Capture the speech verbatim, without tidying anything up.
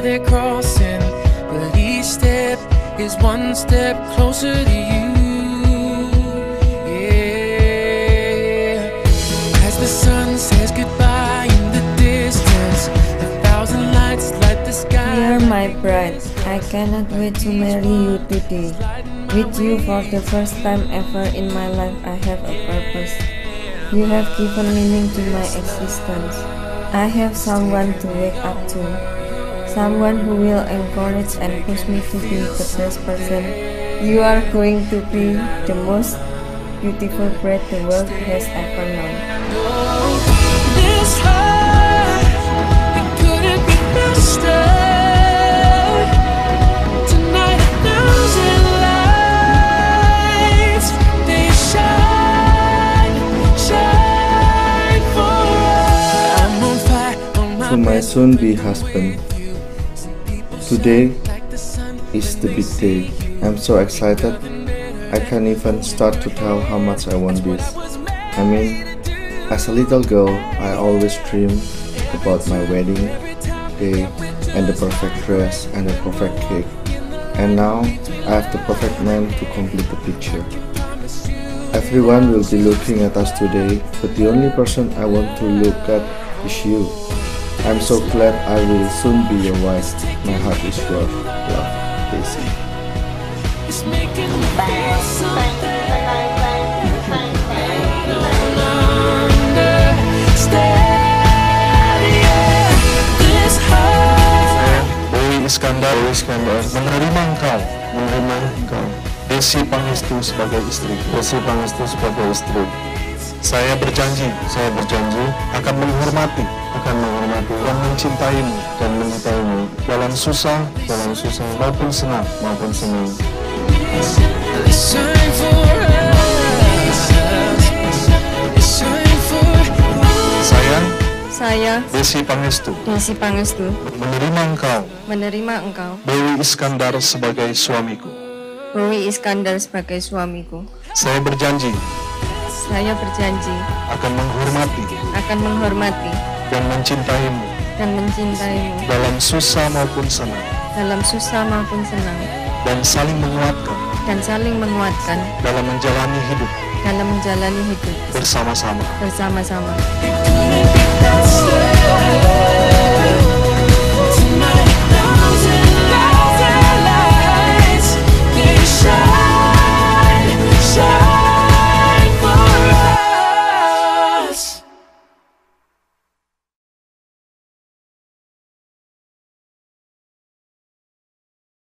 where they're crossing, but each step is one step closer to you. Yeah. As the sun says goodbye in the distance, a thousand lights light the sky. Dear my bride, I cannot wait to marry you today. With you for the first time ever in my life, I have a purpose. You have given meaning to my existence. I have someone to wake up to, someone who will encourage and push me to be the best person. You are going to be the most beautiful bride the world has ever known. To my soon-be husband, today is the big day. I'm so excited. I can't even start to tell how much I want this. I mean, as a little girl, I always dreamed about my wedding day and the perfect dress and the perfect cake. And now I have the perfect man to complete the picture. Everyone will be looking at us today, but the only person I want to look at is you. I'm so glad I will soon be your wife. My heart is full of love, Desi. Bowie Iskandar, Bowie Iskandar, menerima engkau, menerima engkau. Desi Pangestu sebagai istri, Desi Pangestu sebagai istri. Saya berjanji, saya berjanji akan menghormati, akan menghormati yang mencintaimu dan mencintaimu dalam susah, dalam susah maupun senang, maupun senang. Saya Desi Pangestu, Desi Pangestu, menerima engkau, menerima engkau, Bowie Iskandar sebagai suamiku, Bowie Iskandar sebagai suamiku. Saya berjanji, saya berjanji akan menghormati, akan menghormati dan mencintaimu, dan mencintaimu dalam susah maupun senang, dalam susah maupun senang, dan saling menguatkan, dan saling menguatkan dalam menjalani hidup, dalam menjalani hidup bersama-sama, bersama-sama.